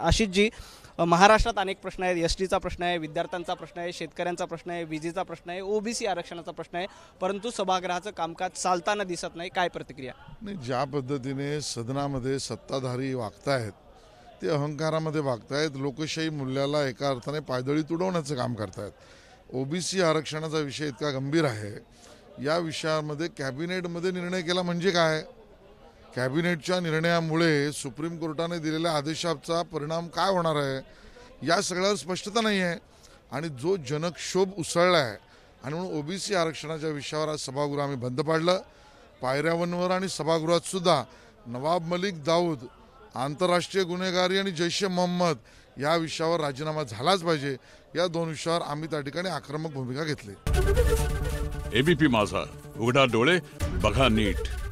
आशिष जी, महाराष्ट्रात अनेक प्रश्न आहेत। एसटीचा प्रश्न आहे, विद्यार्थ्यांचा प्रश्न आहे, शेतकऱ्यांचा प्रश्न आहे, विजेचा प्रश्न आहे, ओबीसी आरक्षणाचा प्रश्न आहे, परंतु सभागृहाचं कामकाज चालताना दिसत नाही। काय प्रतिक्रिया? नाही, ज्या पद्धतीने सदनामध्ये सत्ताधारी वागतायत ते अहंकारामध्ये वागतायत, लोकशाही मूल्याला एका अर्थाने पायदळी तुडवण्याचं काम करतायत। ओबीसी आरक्षणाचा विषय इतका गंभीर आहे, या विषयामध्ये कॅबिनेटमध्ये निर्णय केला म्हणजे काय? कॅबिनेटच्या निर्णयामुळे सुप्रीम कोर्टाने दिलेल्या आदेशाचा परिणाम काय होणार आहे या सगळ्यावर स्पष्टता नाही आहे। आणि जो जनक्षोभ उसळला आहे आणि म्हणून ओबीसी आरक्षणाच्या विषयावर आज सभागृह आम्ही बंद पाडलं। पायऱ्यावनवर आणि सभागृहात सुद्धा नवाब मलिक, दाऊद, आंतरराष्ट्रीय गुन्हेगारी आणि जयश मोहम्मद या विषयावर राजीनामा झालाच पाहिजे, या दोन विषयावर आम्ही त्या ठिकाणी आक्रमक भूमिका घेतली। एबीपी माझा, उघडा डोळे, बघा नीट।